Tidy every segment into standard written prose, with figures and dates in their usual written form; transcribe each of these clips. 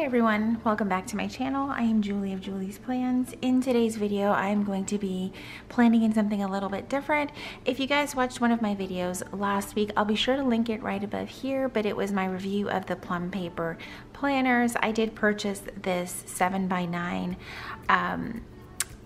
Hi everyone, welcome back to my channel. I am Julie of Julie's Plans. In today's video, I'm going to be planning in something a little bit different. If you guys watched one of my videos last week, I'll be sure to link it right above here, but it was my review of the Plum Paper Planners. I did purchase this 7x9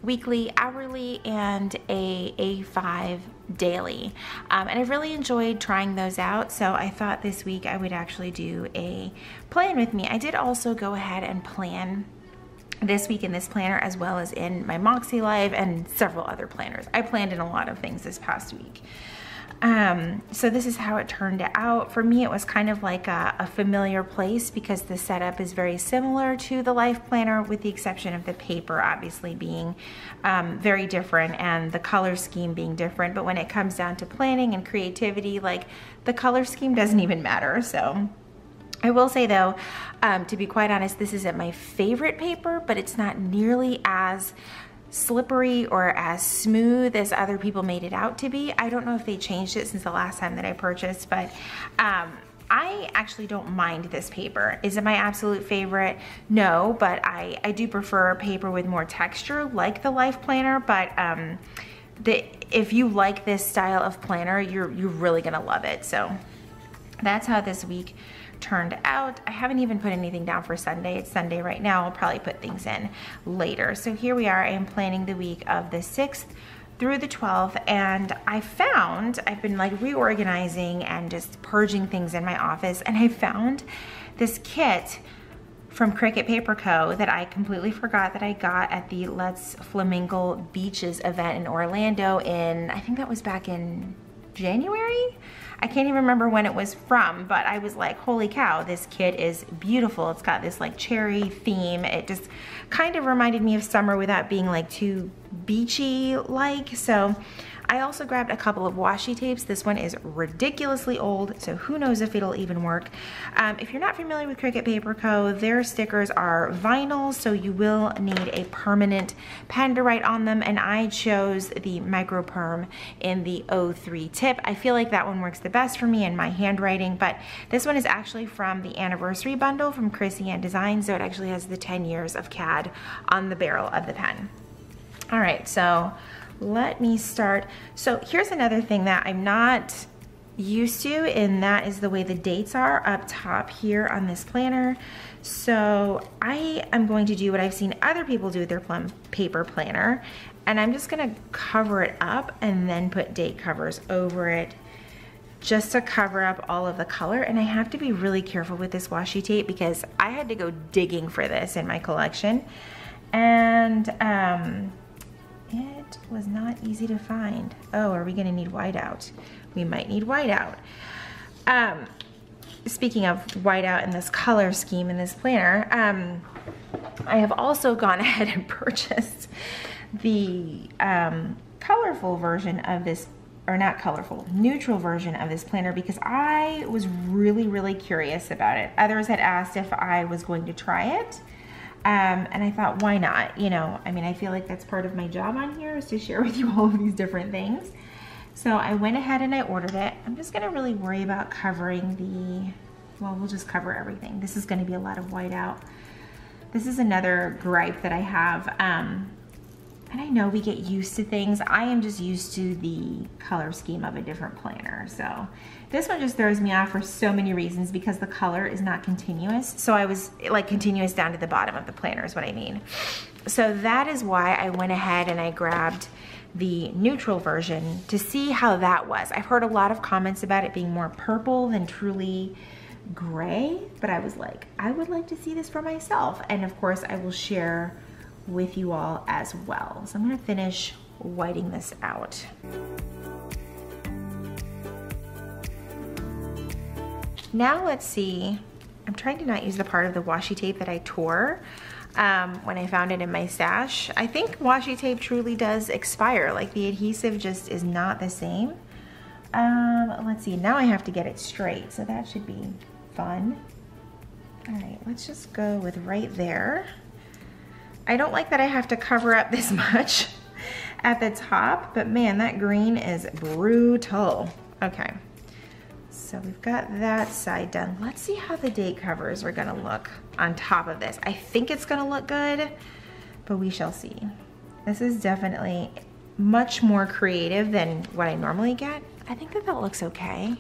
weekly, hourly, and a A5 daily. And I really enjoyed trying those out, so I thought this week I would actually do a plan with me. I did also go ahead and plan this week in this planner as well as in my Moxie Life and several other planners. I planned in a lot of things this past week. So this is how it turned out. For me, it was kind of like a familiar place because the setup is very similar to the Life Planner, with the exception of the paper obviously being very different and the color scheme being different. But when it comes down to planning and creativity, like, the color scheme doesn't even matter. So I will say though, to be quite honest, this isn't my favorite paper, but it's not nearly as slippery or as smooth as other people made it out to be. I don't know if they changed it since the last time that I purchased, but I actually don't mind this paper. Is it my absolute favorite? No, but I do prefer a paper with more texture like the Life Planner, but if you like this style of planner, you're really gonna love it. So that's how this week turned out. I haven't even put anything down for Sunday. It's Sunday right now. I'll probably put things in later. So here we are. I am planning the week of the 6th through the 12th, and I found, I've been like reorganizing and just purging things in my office, and I found this kit from Cricut Paper Co that I completely forgot that I got at the Let's Flamingo Beaches event in Orlando in, I think that was back in January? I can't even remember when it was from, but I was like, holy cow, this kit is beautiful. It's got this like cherry theme. It just kind of reminded me of summer without being like too beachy like. So I also grabbed a couple of washi tapes. This one is ridiculously old, so who knows if it'll even work. If you're not familiar with Cricut Paper Co, their stickers are vinyl, so you will need a permanent pen to write on them, and I chose the Microperm in the 03 tip. I feel like that one works the best for me in my handwriting, but this one is actually from the anniversary bundle from Krissyanne Designs, so it actually has the 10 years of CAD on the barrel of the pen. All right, so let me start. So here's another thing that I'm not used to, and that is the way the dates are up top here on this planner. So I am going to do what I've seen other people do with their Plum Paper Planner, and I'm just gonna cover it up and then put date covers over it just to cover up all of the color. And I have to be really careful with this washi tape because I had to go digging for this in my collection, and it was not easy to find. Oh, are we gonna need whiteout? We might need whiteout. Speaking of whiteout and this color scheme in this planner, I have also gone ahead and purchased the colorful version of this, or not colorful, neutral version of this planner, because I was really, really curious about it. Others had asked if I was going to try it. And I thought, why not? You know, I mean, I feel like that's part of my job on here, is to share with you all of these different things. So I went ahead and I ordered it. I'm just gonna really worry about covering the, well, we'll just cover everything. This is gonna be a lot of whiteout. This is another gripe that I have. And I know we get used to things. I am just used to the color scheme of a different planner. So this one just throws me off for so many reasons, because the color is not continuous. So I was like continuous down to the bottom of the planner is what I mean. So that is why I went ahead and I grabbed the neutral version to see how that was. I've heard a lot of comments about it being more purple than truly gray, but I was like, I would like to see this for myself. And of course I will share with you all as well. So I'm gonna finish whiting this out. Now let's see, I'm trying to not use the part of the washi tape that I tore when I found it in my stash. I think washi tape truly does expire, like the adhesive just is not the same. Let's see, now I have to get it straight, so that should be fun. All right, let's just go with right there. I don't like that I have to cover up this much at the top, but man, that green is brutal. Okay, So we've got that side done. Let's see how the date covers are gonna look on top of this. I think it's gonna look good, but we shall see. This is definitely much more creative than what I normally get. I think that that looks okay.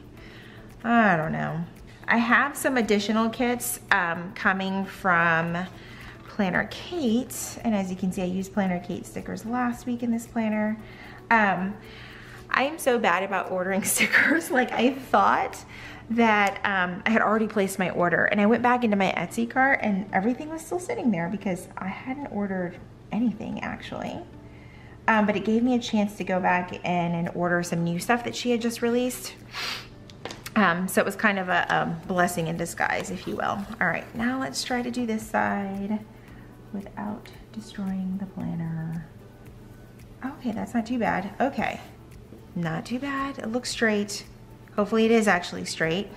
I don't know. I have some additional kits coming from Planner Kate, and as you can see, I used Planner Kate stickers last week in this planner. I am so bad about ordering stickers. Like, I thought that I had already placed my order, and I went back into my Etsy cart and everything was still sitting there because I hadn't ordered anything actually. But it gave me a chance to go back and order some new stuff that she had just released. So it was kind of a blessing in disguise, if you will. All right, now let's try to do this side without destroying the planner. Okay, that's not too bad. Okay, not too bad. It looks straight. Hopefully it is actually straight.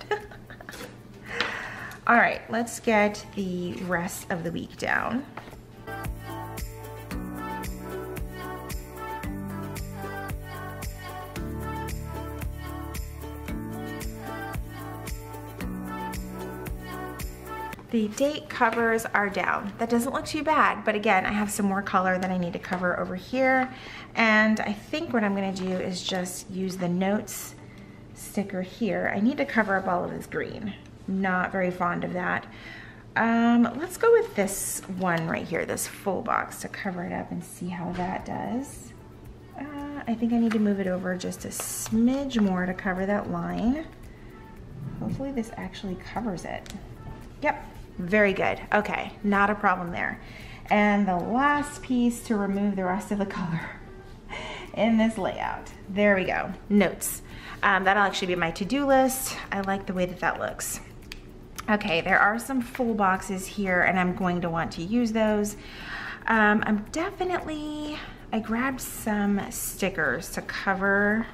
All right, let's get the rest of the week down. The date covers are down. That doesn't look too bad, but again, I have some more color that I need to cover over here. And I think what I'm gonna do is just use the notes sticker here. I need to cover up all of this green. Not very fond of that. Let's go with this one right here, this full box, to cover it up and see how that does. I think I need to move it over just a smidge more to cover that line. Hopefully this actually covers it. Yep. Very good. Okay, not a problem there. And the last piece to remove the rest of the color in this layout. There we go. Notes. That'll actually be my to-do list. I like the way that that looks. Okay, there are some full boxes here and I'm going to want to use those. I grabbed some stickers to cover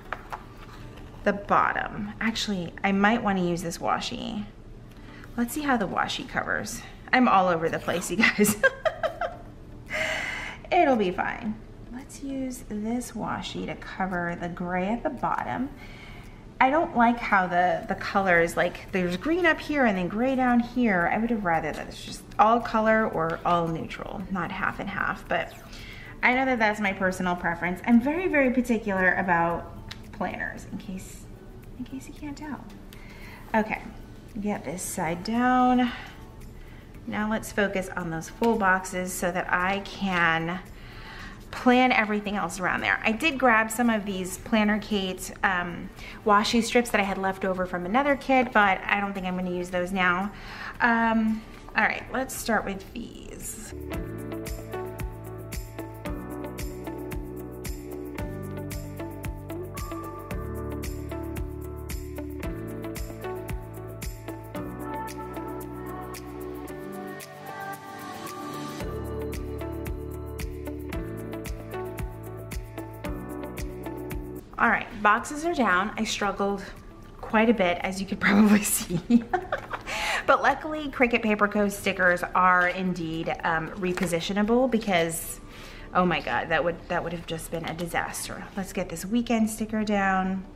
the bottom. Actually, I might want to use this washi. Let's see how the washi covers. I'm all over the place, you guys. It'll be fine. Let's use this washi to cover the gray at the bottom. I don't like how the colors, like there's green up here and then gray down here. I would have rather that it's just all color or all neutral, not half and half, but I know that that's my personal preference. I'm very, very particular about planners, in case you can't tell. Okay. Get this side down. Now let's focus on those full boxes so that I can plan everything else around there. I did grab some of these Planner Kate washi strips that I had left over from another kit, but I don't think I'm going to use those now. All right, let's start with these. All right, boxes are down. I struggled quite a bit, as you could probably see. But luckily, Cricut Paper Co stickers are indeed repositionable because, oh my God, that would have just been a disaster. Let's get this weekend sticker down.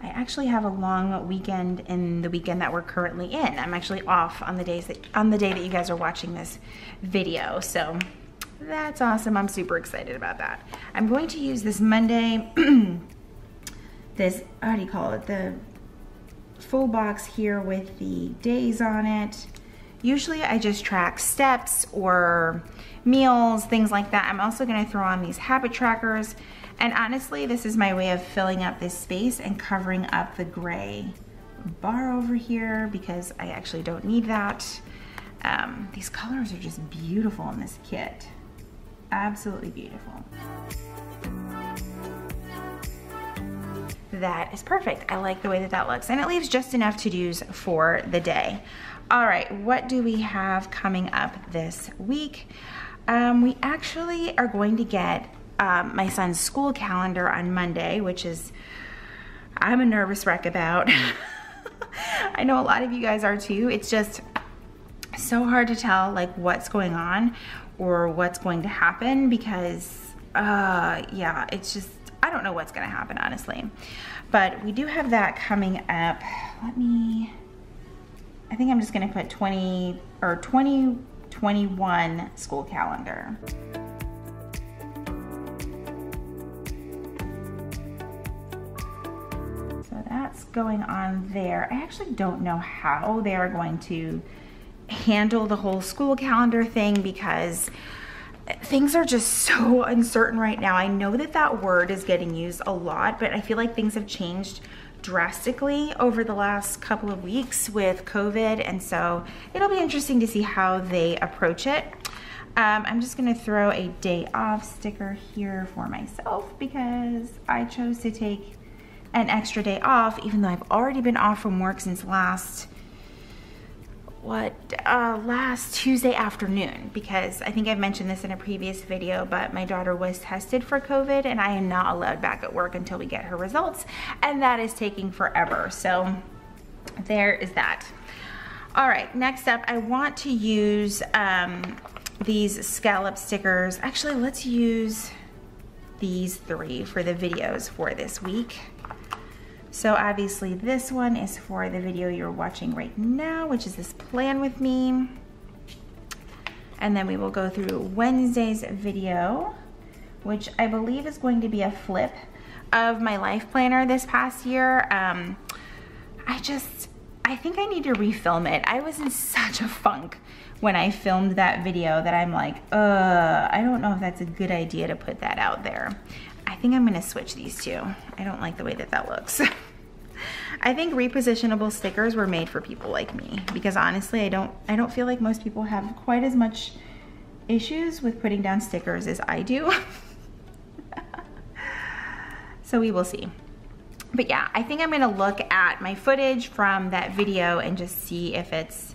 I actually have a long weekend in the weekend that we're currently in. I'm actually off on the day that you guys are watching this video, so that's awesome. I'm super excited about that. I'm going to use this Monday. This, how do you call it, the full box here with the days on it. Usually I just track steps or meals, things like that. I'm also gonna throw on these habit trackers. And honestly, this is my way of filling up this space and covering up the gray bar over here because I actually don't need that. These colors are just beautiful in this kit. Absolutely beautiful. That is perfect. I like the way that that looks, and it leaves just enough to-dos for the day. All right, what do we have coming up this week? We actually are going to get my son's school calendar on Monday, which is, I'm a nervous wreck about. I know a lot of you guys are too. It's just so hard to tell like what's going on or what's going to happen because yeah, it's just, I don't know what's gonna happen, honestly. But we do have that coming up. Let me, I think I'm just gonna put 2021 school calendar. So that's going on there. I actually don't know how they are going to handle the whole school calendar thing, because things are just so uncertain right now. I know that that word is getting used a lot, but I feel like things have changed drastically over the last couple of weeks with COVID, and so it'll be interesting to see how they approach it. I'm just gonna throw a day off sticker here for myself because I chose to take an extra day off, even though I've already been off from work since last Tuesday afternoon, because I think I've mentioned this in a previous video, but my daughter was tested for COVID and I am not allowed back at work until we get her results, and that is taking forever. So there is that. All right, next up, I want to use these scallop stickers. Actually, let's use these three for the videos for this week. So obviously this one is for the video you're watching right now, which is this Plan With Me. And then we will go through Wednesday's video, which I believe is going to be a flip of my life planner this past year. I think I need to refilm it. I was in such a funk when I filmed that video that I'm like, I don't know if that's a good idea to put that out there. I think I'm gonna switch these two. I don't like the way that that looks. I think repositionable stickers were made for people like me, because honestly, I don't feel like most people have quite as much issues with putting down stickers as I do. So we will see. But yeah, I think I'm gonna look at my footage from that video and just see if it's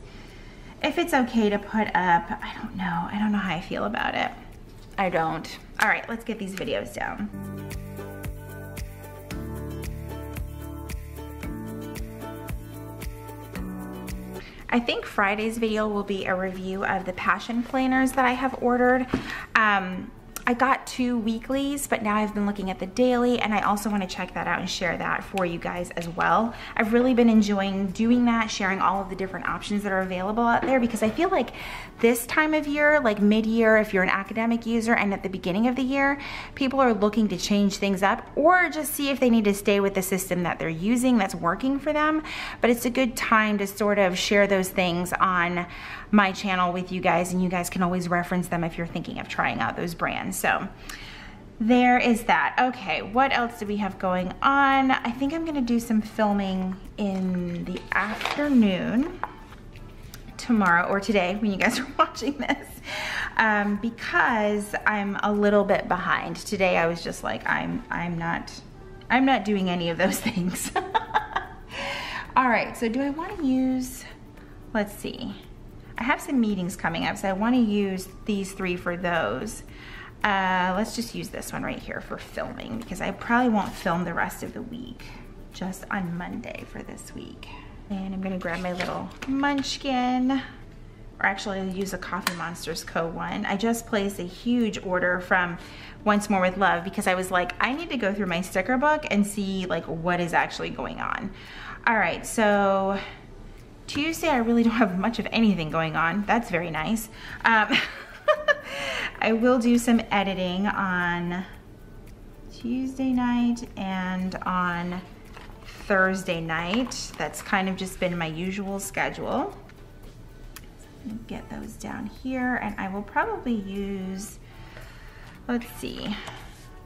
okay to put up. I don't know. I don't know how I feel about it. I don't. All right, let's get these videos down. I think Friday's video will be a review of the Passion Planners that I have ordered. I got two weeklies, but now I've been looking at the daily, and I also want to check that out and share that for you guys as well. I've really been enjoying doing that, sharing all of the different options that are available out there, because I feel like this time of year, like mid-year, if you're an academic user, and at the beginning of the year, people are looking to change things up or just see if they need to stay with the system that they're using that's working for them. But it's a good time to sort of share those things on my channel with you guys, and you guys can always reference them if you're thinking of trying out those brands. So there is that. Okay, what else do we have going on? I think I'm gonna do some filming in the afternoon tomorrow, or today when you guys are watching this, because I'm a little bit behind. Today I was just like, I'm not doing any of those things. All right, so do I wanna use, let's see. I have some meetings coming up, so I wanna use these three for those. Let's just use this one right here for filming, because I probably won't film the rest of the week, just on Monday for this week. And I'm gonna grab my little munchkin, or actually I'll use a Coffee Monsters Co. one. I just placed a huge order from Once More with Love, because I was like, I need to go through my sticker book and see like what is actually going on. All right, so Tuesday I really don't have much of anything going on. That's very nice. I will do some editing on Tuesday night and on Thursday night. That's kind of just been my usual schedule. So let me get those down here, and I will probably use, let's see,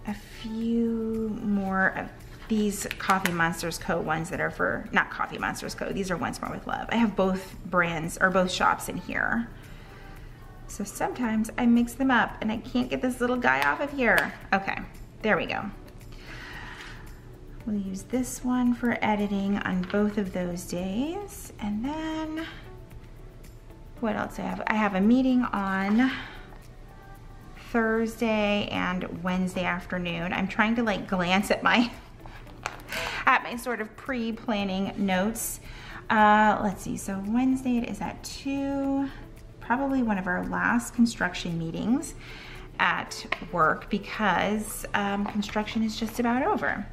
a few more of these Coffee Monsters Co. ones that are for, not Coffee Monsters Co., these are Once More With Love. I have both brands, or both shops in here. So sometimes I mix them up and I can't get this little guy off of here. Okay, there we go. We'll use this one for editing on both of those days. And then, what else do I have? I have a meeting on Thursday and Wednesday afternoon. I'm trying to like glance at my sort of pre-planning notes. Let's see, so Wednesday it is at 2. Probably one of our last construction meetings. at work because construction is just about over.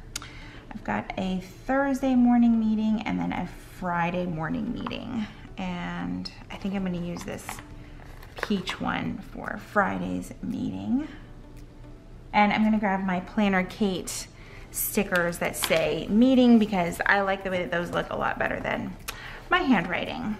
I've got a Thursday morning meeting and then a Friday morning meeting. And I think I'm gonna use this peach one for Friday's meeting. And I'm gonna grab my Planner Kate stickers that say meeting because I like the way that those look a lot better than my handwriting.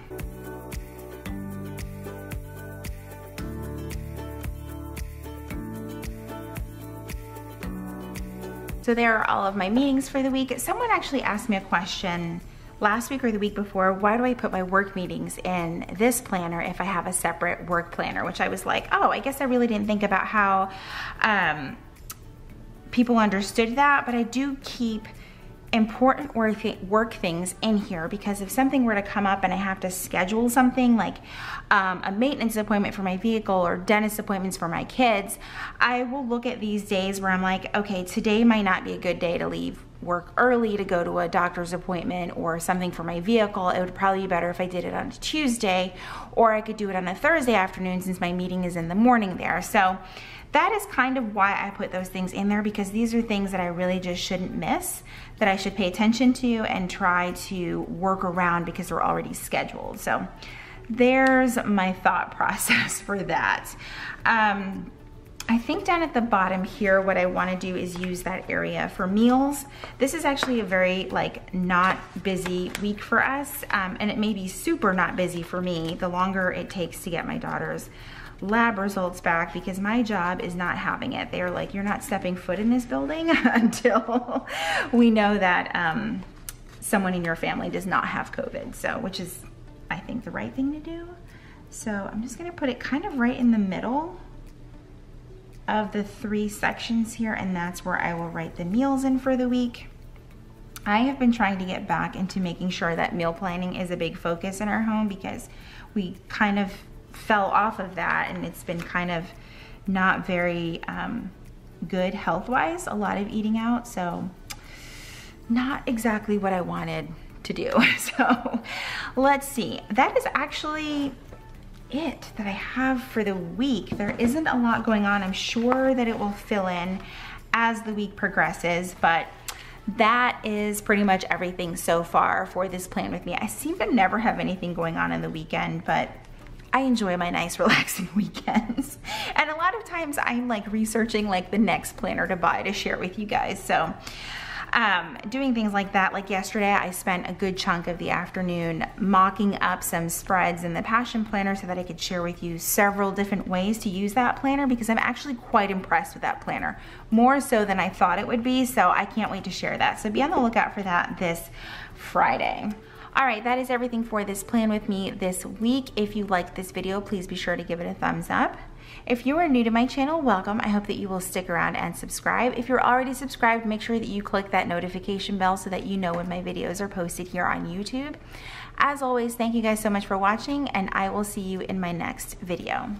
So there are all of my meetings for the week. Someone actually asked me a question last week or the week before, why do I put my work meetings in this planner if I have a separate work planner? Which I was like, oh, I guess I really didn't think about how people understood that, but I do keep important work things in here because if something were to come up and I have to schedule something like a maintenance appointment for my vehicle or dentist appointments for my kids, I will look at these days where I'm like, okay, today might not be a good day to leave work early to go to a doctor's appointment or something for my vehicle. It would probably be better if I did it on a Tuesday, or I could do it on a Thursday afternoon since my meeting is in the morning there. So that is kind of why I put those things in there, because these are things that I really just shouldn't miss, that I should pay attention to and try to work around because they're already scheduled. So there's my thought process for that. I think down at the bottom here, what I want to do is use that area for meals. This is actually a very like not busy week for us, and it may be super not busy for me the longer it takes to get my daughter's lab results back, because my job is not having it. They're like, you're not stepping foot in this building until we know that someone in your family does not have COVID, so which is, I think, the right thing to do. So I'm just going to put it kind of right in the middle of the three sections here, and that's where I will write the meals in for the week. I have been trying to get back into making sure that meal planning is a big focus in our home because we kind of fell off of that, and it's been kind of not very good health-wise, a lot of eating out, so not exactly what I wanted to do. So let's see, that is actually it that I have for the week. There isn't a lot going on. I'm sure that it will fill in as the week progresses, but that is pretty much everything so far for this plan with me. I seem to never have anything going on in the weekend, but I enjoy my nice relaxing weekends. And a lot of times I'm like researching like the next planner to buy to share with you guys. So doing things like that, like yesterday I spent a good chunk of the afternoon mocking up some spreads in the Passion Planner so that I could share with you several different ways to use that planner, because I'm actually quite impressed with that planner, more so than I thought it would be. So I can't wait to share that. So be on the lookout for that this Friday. All right, that is everything for this plan with me this week. If you liked this video, please be sure to give it a thumbs up. If you are new to my channel, welcome. I hope that you will stick around and subscribe. If you're already subscribed, make sure that you click that notification bell so that you know when my videos are posted here on YouTube. As always, thank you guys so much for watching, and I will see you in my next video.